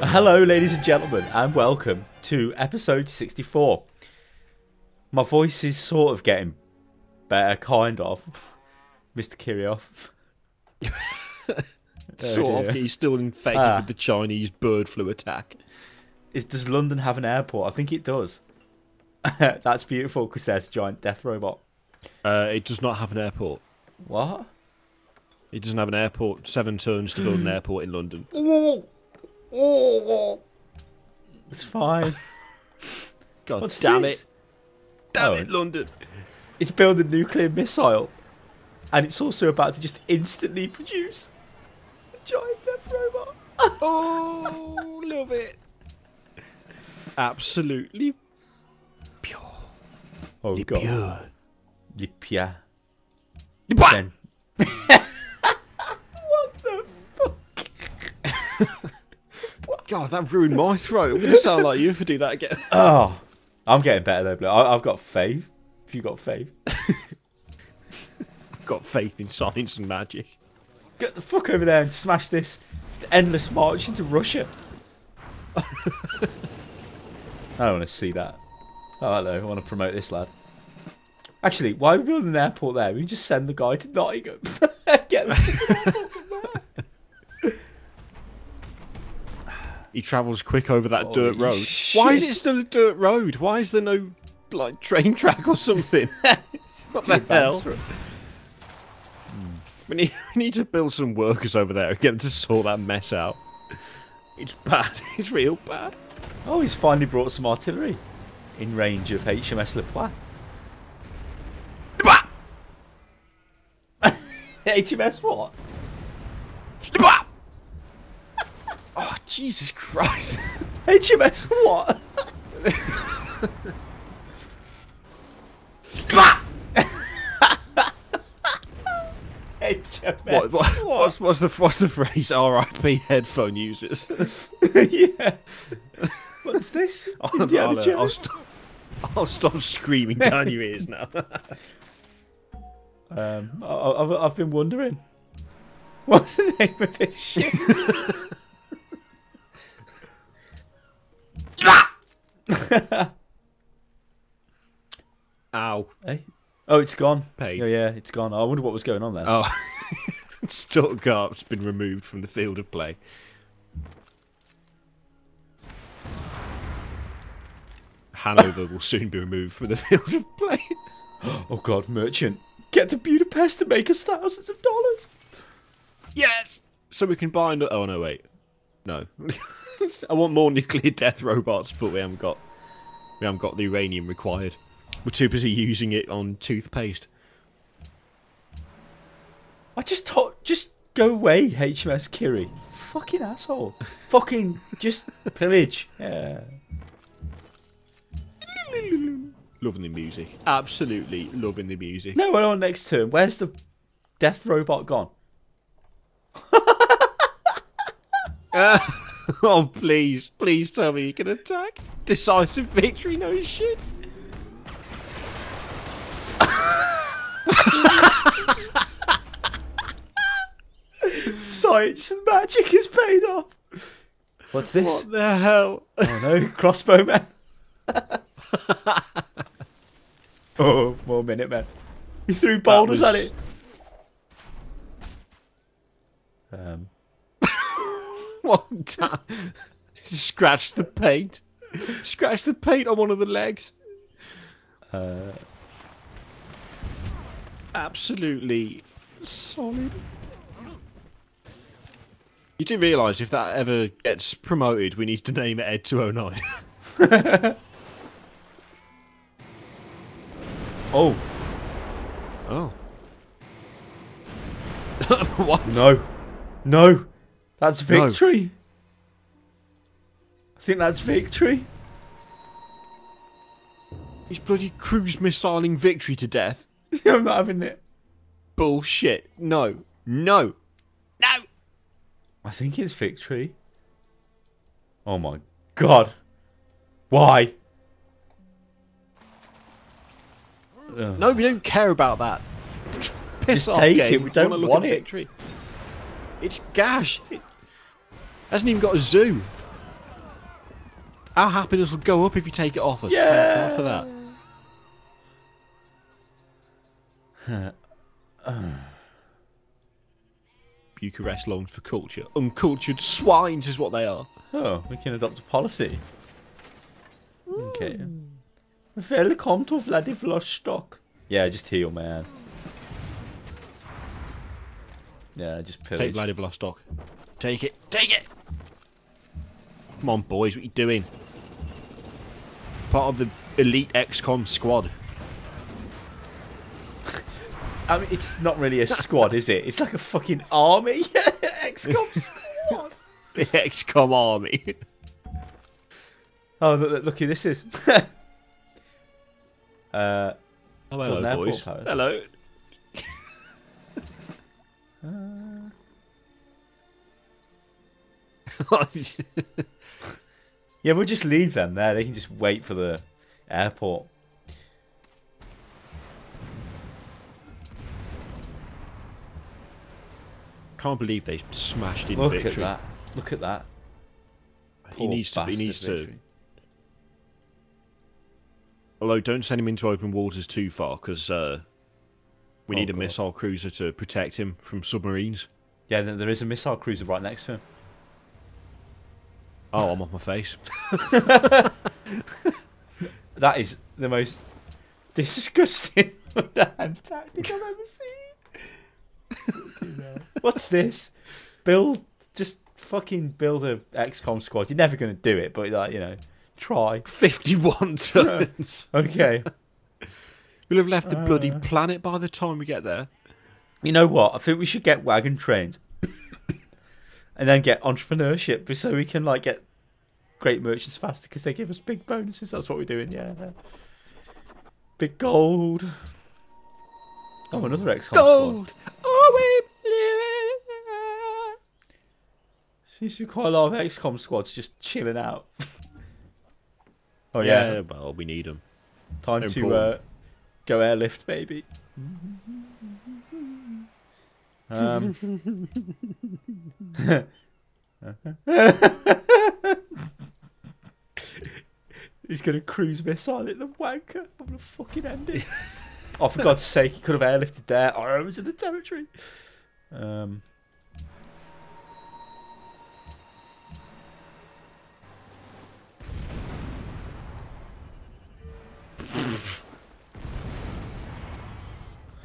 Hello ladies and gentlemen, and welcome to episode 64. My voice is sort of getting better, kind of. Mr. Kirioff. Sort of, he's still infected with the Chinese bird flu attack. Does London have an airport? I think it does. That's beautiful because there's a giant death robot. It does not have an airport. What? It doesn't have an airport. 7 turns to build an airport in London. It's fine. God damn it. Damn it, London. It's building a nuclear missile. And it's also about to just instantly produce a giant death robot. Oh, love it. Absolutely pure. Oh, Le God. Pure. Le Pia. Le Pia. What the fuck? God, that ruined my throat. I'm going to sound like you if I do that again. Oh, I'm getting better though, Blue. I've got faith. Have you got faith? I've got faith in science and magic. Get the fuck over there and smash this endless march into Russia. I don't want to see that. Oh, hello. I want to promote this lad. Actually, why are we building an airport there? We just send the guy to Nottingham. Get him. He travels quick over that dirt road. Shit. Why is it still a dirt road? Why is there no like train track or something? What the hell? We need to build some workers over there and get them to sort that mess out. It's bad. It's real bad. Oh, he's finally brought some artillery in range of HMS Le Poit. HMS what? Le Poit. Oh, Jesus Christ. HMS what? HMS what? What's the phrase RIP headphone users? Yeah. What's this? I'll stop screaming down your ears now. I've been wondering, what's the name of this shit? Ow. Hey? Oh, it's gone. Pain. Oh, yeah, it's gone. I wonder what was going on there. Oh. Stuttgart's been removed from the field of play. Hanover will soon be removed from the field of play. Oh, God, merchant. Get to Budapest to make us thousands of dollars. Yes. So we can buy another... Oh, no, wait. No. I want more nuclear death robots, but we haven't got the uranium required. We're too busy using it on toothpaste. I just thought... Just go away, HMS Kiri. Fucking asshole. Fucking just pillage. Yeah. Loving the music. Absolutely loving the music. No, we're on next turn. Where's the death robot gone? Oh, please. Please tell me you can attack. Decisive victory, no shit. Science and magic is paid off. What's this? What the hell? Oh, no. Crossbowman. Oh, more minute, man. He threw boulders at it. One time. Scratch the paint. Scratch the paint on one of the legs. Absolutely solid. You do realise if that ever gets promoted, we need to name it Ed209. Oh. Oh. What? No. No. That's victory. No. I think that's victory. He's bloody cruise missiling victory to death. I'm not having it. Bullshit. No. No. No. I think it's victory. Oh my God. Why? Ugh. No, we don't care about that. Piss just off, take game. It. We don't want it. Victory. It's gash. It hasn't even got a zoo. Our happiness will go up if you take it off us. Yeah! Thank God for that. Bucharest longs for culture. Uncultured swines is what they are. Oh, we can adopt a policy. Ooh. Okay. Welcome to Vladivostok. Yeah, just heal, man. Yeah, just pillage. Take Vladivostok. Take it. Take it! Come on, boys. What are you doing? Part of the elite XCOM squad. I mean, it's not really a squad, is it? It's like a fucking army. XCOM squad. The XCOM army. Oh, look who this is. Oh, hello, boys. Hello. Yeah, we'll just leave them there. They can just wait for the airport. Can't believe they smashed in victory. Look at that. Look at that. He needs to. He needs to. Although, don't send him into open waters too far, because we need a missile cruiser to protect him from submarines. Yeah, there is a missile cruiser right next to him. Oh, I'm off my face. That is the most disgusting tactic I've ever seen. What's this? Build, just fucking build a XCOM squad. You're never going to do it, but like, you know, try. 51 turns. Okay. We'll have left the bloody planet by the time we get there. You know what? I think we should get wagon trains. And then get entrepreneurship, so we can like get great merchants faster because they give us big bonuses. That's what we're doing, yeah. Big gold. Oh, another XCOM gold. Squad. Oh, we seems to be quite a lot of XCOM squads just chilling out. Oh yeah. Yeah, well, we need them. Time to go airlift, baby. He's gonna cruise missile at the wanker. I'm gonna fucking end it. Oh, for God's sake, he could have airlifted there. Oh, I was in the territory.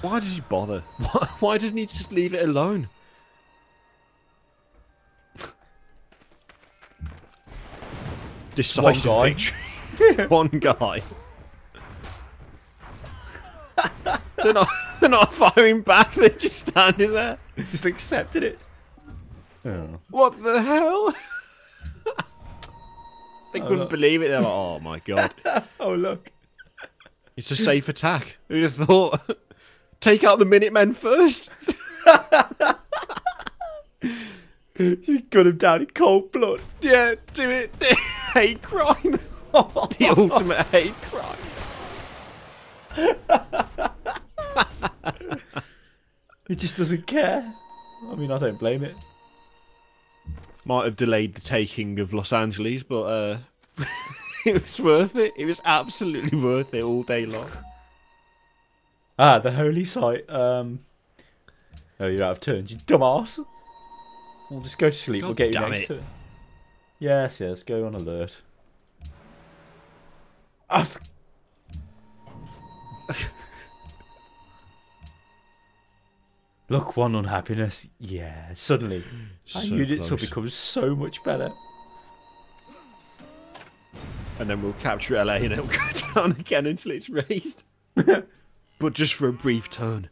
Why does he bother? Why doesn't he just leave it alone? Decisive victory. One guy. they're not firing back. They're just standing there, just accepted it. Oh. What the hell? They couldn't believe it. They're like, oh my God. Oh look, it's a safe attack. Who'd have thought? Take out the Minutemen first. You got him down in cold blood. Yeah, do it. Hate crime. The ultimate hate crime. It just doesn't care. I mean, I don't blame it. Might have delayed the taking of Los Angeles, but it was worth it. It was absolutely worth it all day long. Ah, the holy site. Oh, you're out of turns, you dumbass. We'll just go to sleep. God, we'll get you next to it. Yes, yes, go on alert. Look, one unhappiness. Yeah, suddenly our units will become so much better. And then we'll capture LA and it'll go down again until it's raised. But just for a brief turn.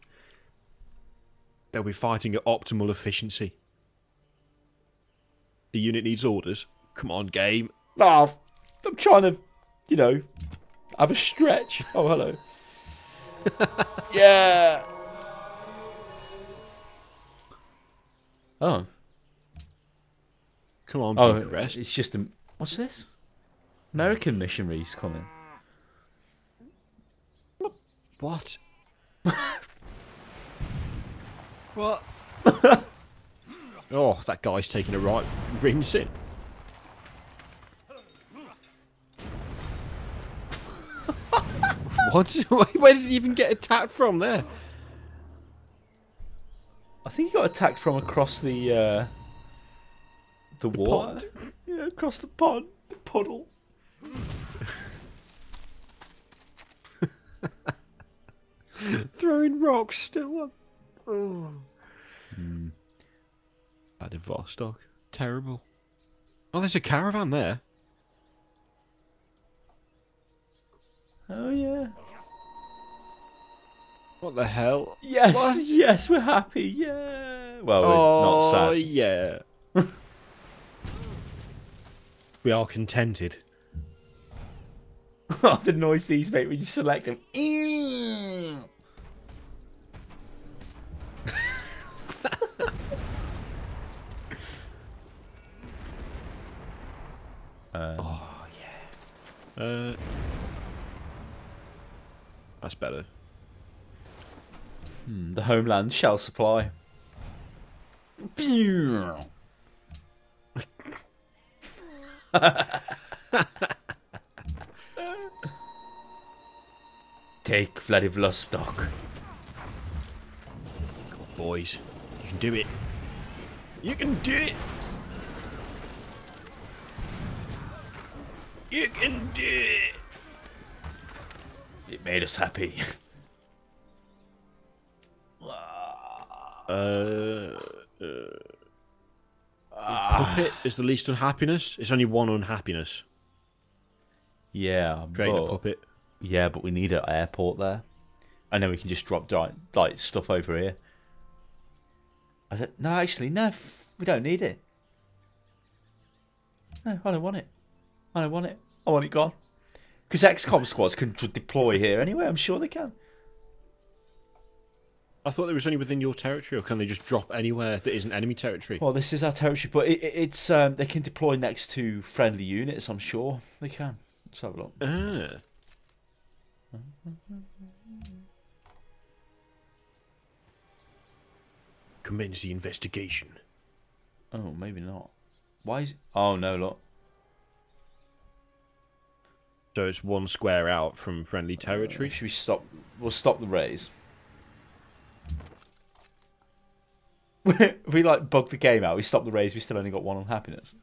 They'll be fighting at optimal efficiency. The unit needs orders. Come on, game. Oh, I'm trying to, you know, have a stretch. Oh, hello. Yeah. Oh. Come on, Bucharest. It's just a... What's this? American missionaries coming. What? What? Oh, that guy's taking a right rinsing. What? Where did he even get attacked from there? I think he got attacked from across the water. Pond. Yeah, across the pond, the puddle. Throwing rocks still up. Oh. Mm. Vladivostok. Terrible. Oh, there's a caravan there. Oh, yeah. What the hell? Yes, what? Yes, we're happy, yeah. Well, we're not sad. Oh, yeah. We are contented. Oh, the noise these make when you select them. Oh, yeah. That's better. The homeland shall supply. Take Vladivostok. Boys, you can do it. You can do it. You can do it. It made us happy. Puppet is the least unhappiness. It's only one unhappiness. Yeah, great puppet. Yeah, but we need an airport there, and then we can just drop like stuff over here. I said, no, actually, no, we don't need it. No, I don't want it. I don't want it. I want it gone. Because XCOM squads can deploy here anyway. I'm sure they can. I thought it was only within your territory, or can they just drop anywhere that isn't enemy territory? Well, this is our territory, but it's they can deploy next to friendly units. I'm sure they can. Let's have a look. Commence the investigation. Oh, maybe not. Why is? Oh no, look. So it's one square out from friendly territory. Should we stop? We'll stop the raise. We like bugged the game out. We stopped the raise. We still only got one unhappiness.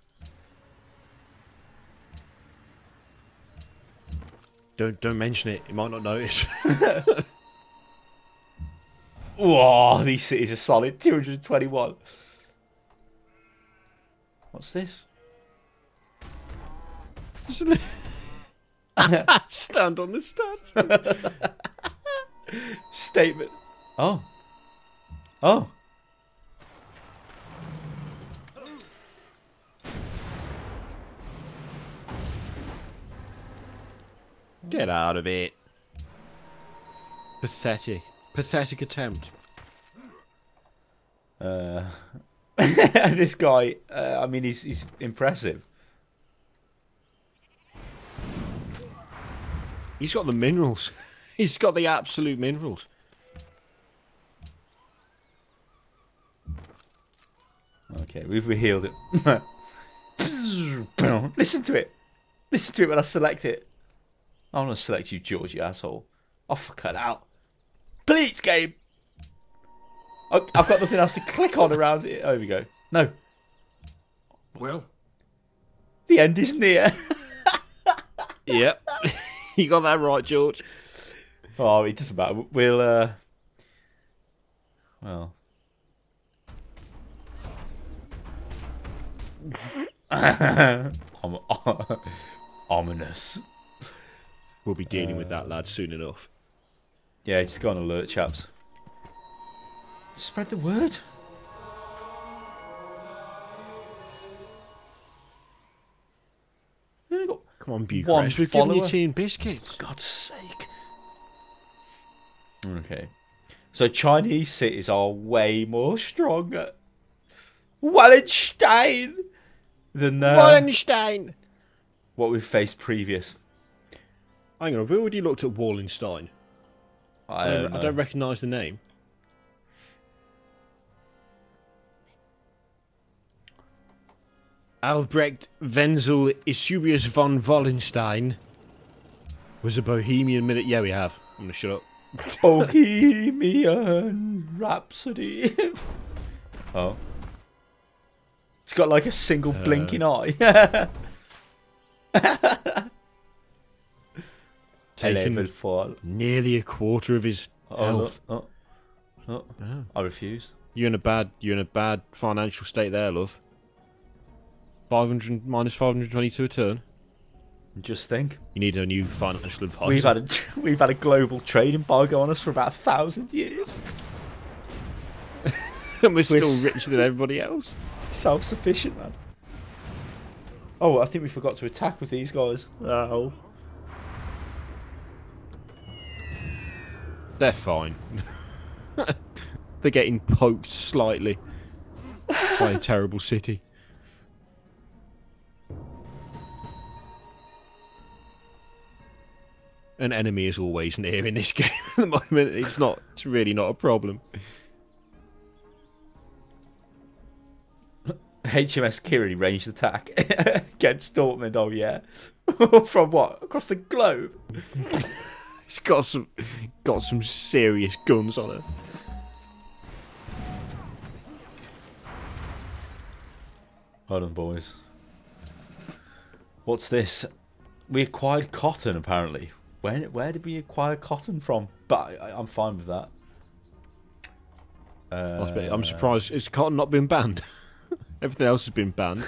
Don't mention it. You might not notice. Whoa, these cities are solid. 221. What's this? Stand on the statue. Statement. Oh. Oh. Get out of it. Pathetic. Pathetic attempt. This guy, I mean, he's impressive. He's got the minerals. He's got the absolute minerals. Okay, we've healed it. Listen to it. Listen to it when I select it. I want to select you, George, you asshole. I'll fuck it out. Please, game! I've got nothing else to click on around it. Oh, here we go. No. Well. The end is near. Yep. You got that right, George. Oh, it doesn't matter. We'll, well. Ominous. We'll be dealing with that lad soon enough. Yeah, just go on alert, chaps. Spread the word. Come on, Bucharest. We're giving you tea and biscuits. For God's sake. Okay. So Chinese cities are way more stronger. Wallenstein! Than Wallenstein! What we've faced previous. Hang on, we already looked at Wallenstein. I don't recognise the name. Albrecht Wenzel Isubius von Wallenstein. Was a Bohemian minute? Yeah, we have. I'm going to shut up. Bohemian Rhapsody. Oh. It's got like a single blinking eye. Taken for nearly a quarter of his health. Oh, no. Oh. I refuse. You're in a bad financial state there, love. 500 minus 522 a turn. Just think. You need a new financial advisor. We've had a global trade embargo on us for about 1,000 years. And we're still richer than everybody else. Self-sufficient, man. Oh, I think we forgot to attack with these guys. Oh. They're fine. They're getting poked slightly by a terrible city. An enemy is always near in this game at the moment. It's really not a problem. HMS Kiri ranged attack against Dortmund. Oh yeah, from what? Across the globe. It's got some serious guns on it. Hold on, boys. What's this? We acquired cotton apparently. Where did we acquire cotton from? But I'm fine with that. I'm surprised. Is cotton not been banned? Everything else has been banned.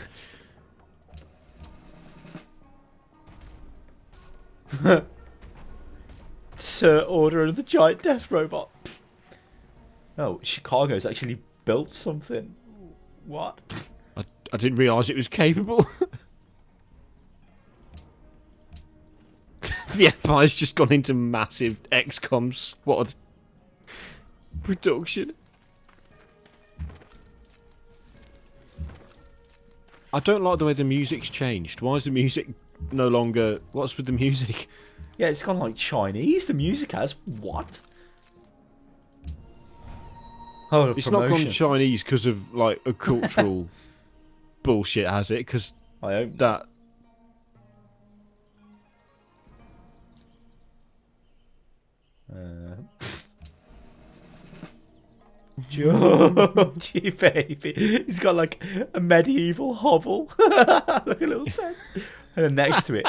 Sir, order of the giant death robot. Oh, Chicago's actually built something. What? I didn't realise it was capable. The Empire's just gone into massive XCOM squad production. I don't like the way the music's changed. Why is the music no longer... What's with the music? Yeah, it's gone like Chinese. The music has... What? Oh, it's not gone Chinese because of, like, a cultural bullshit, has it? Because I hope that... Gee, baby. He's got like a medieval hovel. Like a little tent. And then next to it,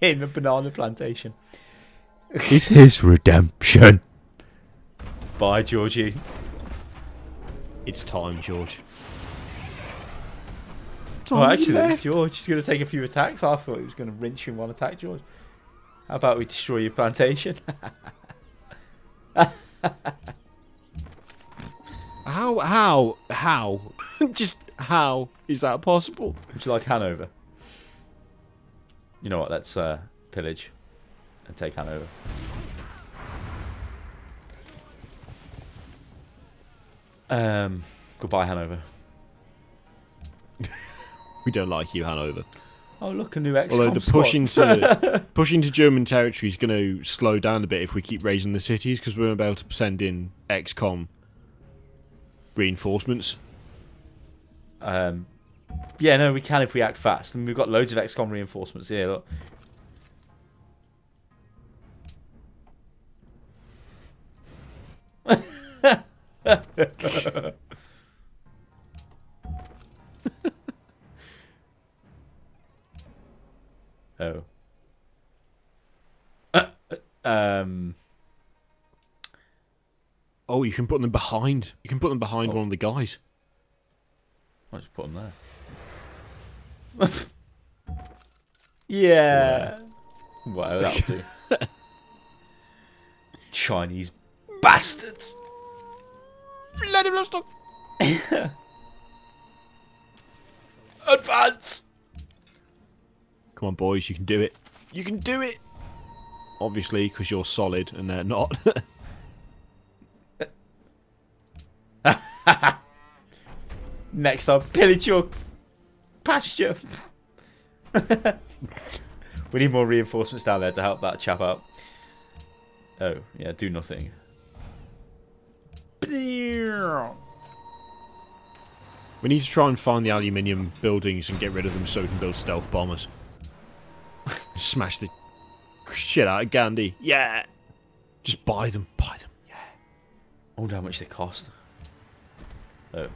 in a banana plantation. It's his redemption. Bye, Georgie. It's time, George. Oh, actually, George is going to take a few attacks. I thought he was going to rinse you in one attack, George. How about we destroy your plantation? How? Just how is that possible? Would you like Hanover? You know what? Let's pillage and take Hanover. Goodbye, Hanover. We don't like you, Hanover. Oh, look, a new XCOM squad. Although the pushing to German territory is going to slow down a bit if we keep raising the cities, because we're about to send in XCOM reinforcements. Yeah, no, we can if we act fast. And we've got loads of XCOM reinforcements here, look. Oh. Oh, you can put them behind. You can put them behind one of the guys. I'll just put them there. Yeah. Whatever that'll do. Chinese bastards. Vladivostok. Advance. Come on, boys. You can do it. You can do it. Obviously, because you're solid and they're not. Next I'll pillage your pasture. We need more reinforcements down there to help that chap out. Oh, yeah, do nothing. We need to try and find the aluminium buildings and get rid of them so we can build stealth bombers. Smash the shit out of Gandhi. Yeah. Just buy them. Buy them. Yeah. I wonder how much they cost. Oh.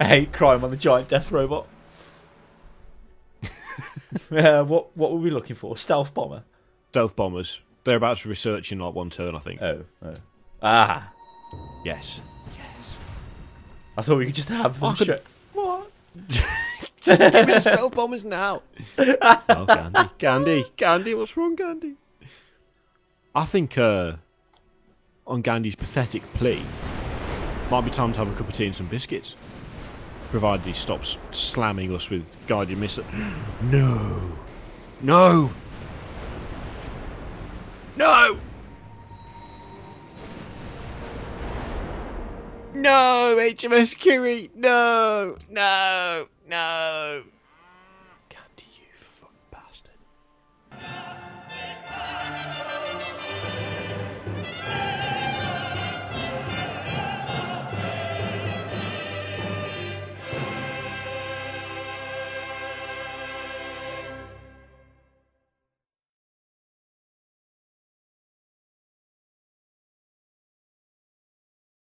I hate crime on the giant death robot. What were we looking for? Stealth bomber. Stealth bombers. They're about to research in like one turn, I think. Oh. Oh. Ah. Yes. Yes. I thought we could just have them. What? Just give me the stealth bombers now. Oh, Gandhi. Gandhi. Gandhi. What's wrong, Gandhi? I think on Gandhi's pathetic plea, might be time to have a cup of tea and some biscuits. Provided he stops slamming us with guided missiles. No. No. No. No, HMS Kiri. No. No. No.